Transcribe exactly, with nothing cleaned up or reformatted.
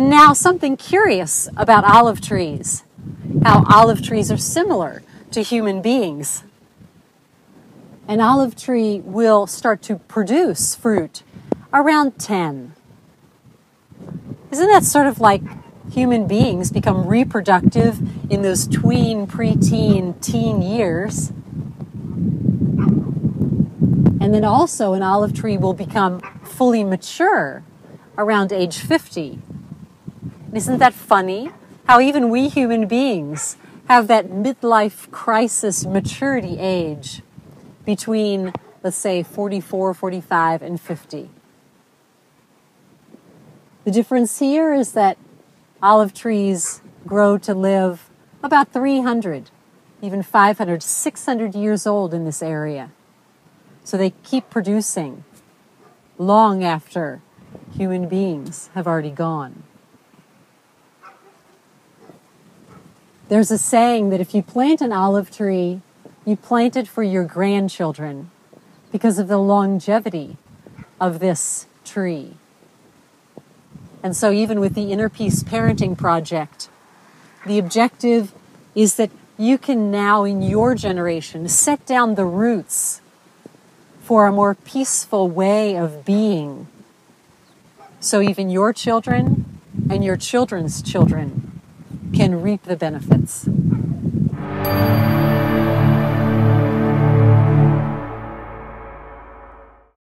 And now something curious about olive trees, how olive trees are similar to human beings. An olive tree will start to produce fruit around ten. Isn't that sort of like human beings become reproductive in those tween, preteen, teen years? And then also an olive tree will become fully mature around age fifty. Isn't that funny? How even we human beings have that midlife crisis maturity age between, let's say, forty-four, forty-five, and fifty. The difference here is that olive trees grow to live about three hundred, even five hundred, six hundred years old in this area. So they keep producing long after human beings have already gone. There's a saying that if you plant an olive tree, you plant it for your grandchildren because of the longevity of this tree. And so even with the Inner Peace Parenting Project, the objective is that you can now in your generation set down the roots for a more peaceful way of being. So even your children and your children's children can reap the benefits.